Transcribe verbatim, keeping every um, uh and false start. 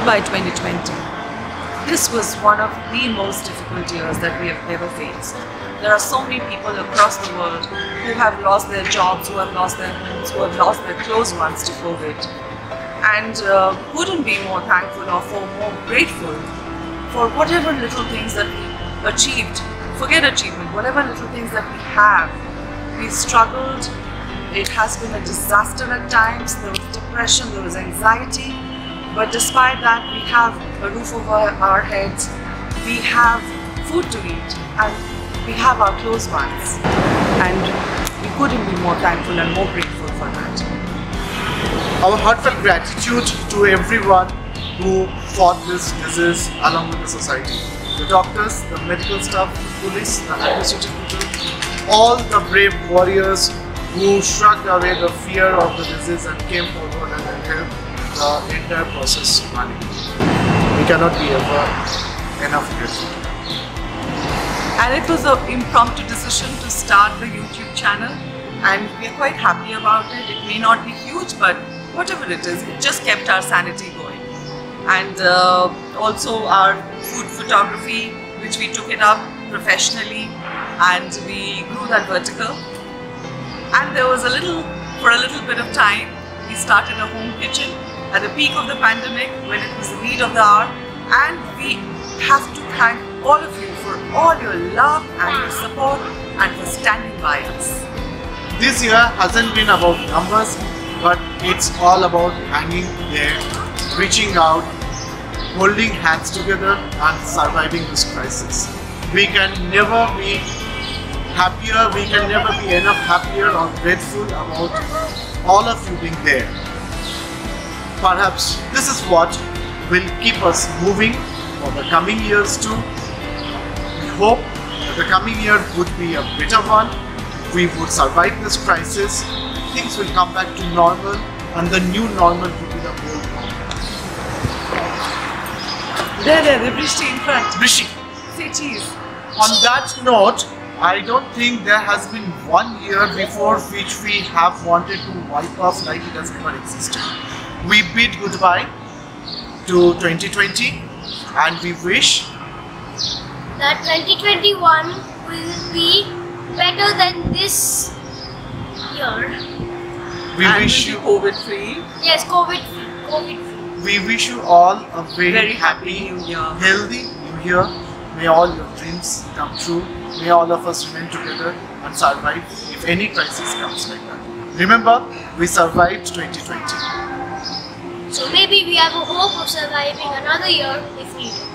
doubled by twenty twenty. This was one of the most difficult years that we have ever faced. There are so many people across the world who have lost their jobs, who have lost their homes, who have lost their close ones to COVID. And uh, couldn't be more thankful or for more grateful for whatever little things that we achieved. Forget achievement, whatever little things that we have. We struggled. It has been a disaster at times. There was depression, there was anxiety. But despite that, we have a roof over our heads, we have food to eat, and we have our close ones. And we couldn't be more thankful and more grateful for that. Our heartfelt gratitude to everyone who fought this disease along with the society. The doctors, the medical staff, the police, the administrative people, all the brave warriors who shrugged away the fear of the disease and came forward and helped the entire process running. We cannot be ever enough grateful. And it was an impromptu decision to start the YouTube channel, and we are quite happy about it. It may not be huge, but whatever it is, it just kept our sanity going. And uh, also our food photography, which we took it up professionally, and we grew that vertical. And there was a little, for a little bit of time, we started a home kitchen at the peak of the pandemic when it was the need of the hour. And we have to thank all of you for all your love and your support and for standing by us. This year hasn't been about numbers, but it's all about hanging there, reaching out, holding hands together and surviving this crisis. We can never be happier, we can never be enough happier or grateful about all of you being there. Perhaps this is what will keep us moving for the coming years too. We hope that the coming year would be a better one. We would survive this crisis, things will come back to normal, and the new normal will be the old normal. There, there, the Brishti in front. Brishti. Say cheese. On that note, I don't think there has been one year before which we have wanted to wipe off like it has never existed. We bid goodbye to twenty twenty and we wish that twenty twenty-one will be better than this year. We and wish you COVID free. Yes, COVID free. COVID free. We wish you all a very, very happy, happy new year. Healthy new year. May all your dreams come true. May all of us remain together and survive if any crisis comes like that. Remember, we survived twenty twenty. So maybe we have a hope of surviving another year if needed.